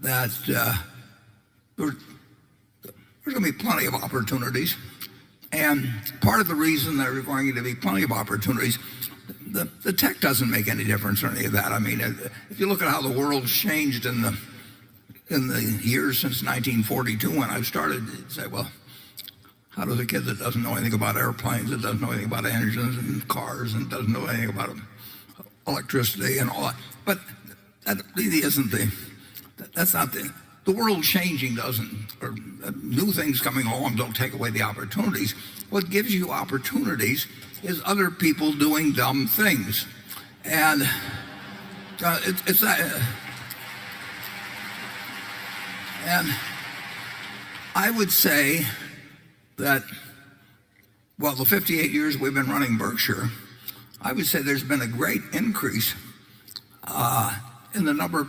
there's going to be plenty of opportunities. And part of the reason there are going to be plenty of opportunities, the tech doesn't make any difference or any of that. I mean, if you look at how the world's changed in the years since 1942 when I started, you'd say, well, how does a kid that doesn't know anything about airplanes, that doesn't know anything about engines and cars, and doesn't know anything about electricity and all that? But that really isn't the world changing doesn't, or new things coming along don't take away the opportunities. What gives you opportunities is other people doing dumb things. And it's that. And I would say that, well, the 58 years we've been running Berkshire, I would say there's been a great increase in the number of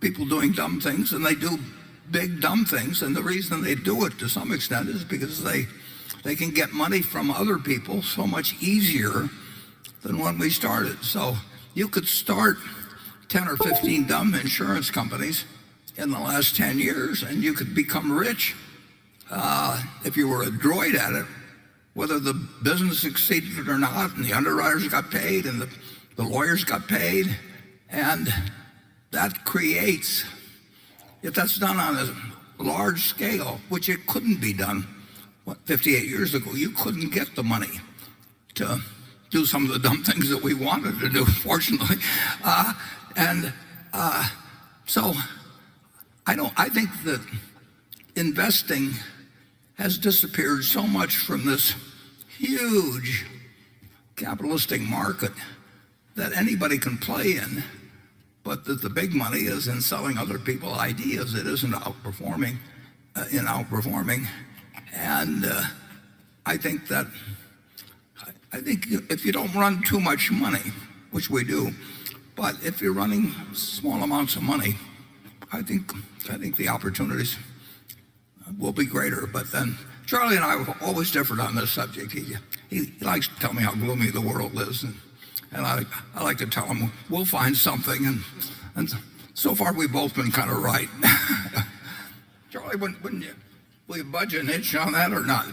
people doing dumb things, and they do big dumb things, and the reason they do it to some extent is because they can get money from other people so much easier than when we started. So you could start 10 or 15 dumb insurance companies in the last 10 years, and you could become rich if you were a droid at it, whether the business succeeded or not, and the underwriters got paid, and the lawyers got paid, and that creates, if that's done on a large scale, which it couldn't be done, what, 58 years ago, you couldn't get the money to do some of the dumb things that we wanted to do, fortunately. So I think that investing has disappeared so much from this huge capitalistic market that anybody can play in, but that the big money is in selling other people ideas. It isn't outperforming, and I think if you don't run too much money, which we do, but if you're running small amounts of money, I think the opportunities will be greater. But then Charlie and I were always different on this subject. He likes to tell me how gloomy the world is, and I like to tell him we'll find something, and so far we've both been kind of right. Charlie, will you budge an inch on that or not?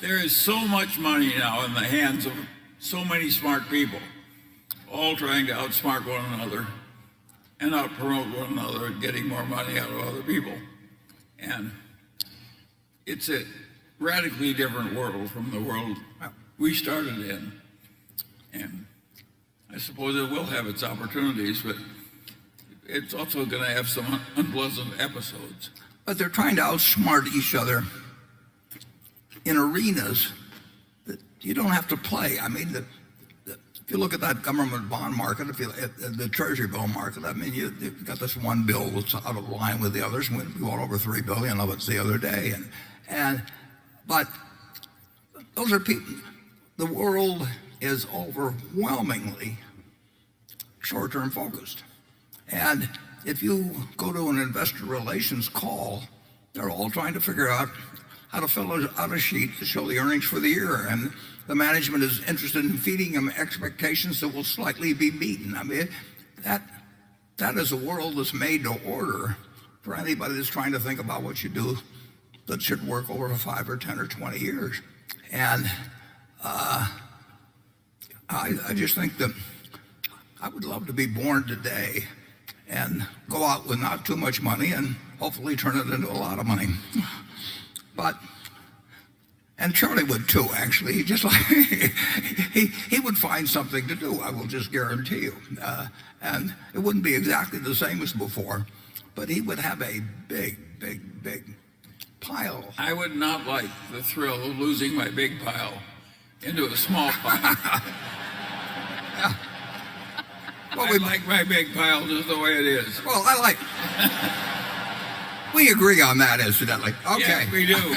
There is so much money now in the hands of so many smart people, all trying to outsmart one another and outpromote one another and getting more money out of other people. And it's a radically different world from the world we started in. And I suppose it will have its opportunities, but it's also going to have some unpleasant episodes. But they're trying to outsmart each other in arenas that you don't have to play. I mean, if you look at that government bond market, the Treasury bill market, I mean, you've got this one bill that's out of line with the others. We bought over $3 billion of it the other day. But those are people. The world is overwhelmingly short-term focused. And if you go to an investor relations call, they're all trying to figure out how to fill out a sheet to show the earnings for the year. And the management is interested in feeding them expectations that will slightly be beaten. I mean, that is a world that's made to order for anybody that's trying to think about what you do that should work over 5 or 10 or 20 years. And I just think that I would love to be born today and go out with not too much money and hopefully turn it into a lot of money. And Charlie would too, actually. He just he would find something to do, I will just guarantee you. And it wouldn't be exactly the same as before, but he would have a big pile. I would not like the thrill of losing my big pile into a small pile. Yeah. Well, we like my big pile just the way it is. Well, I like. We agree on that, incidentally. Okay. Yes, we do.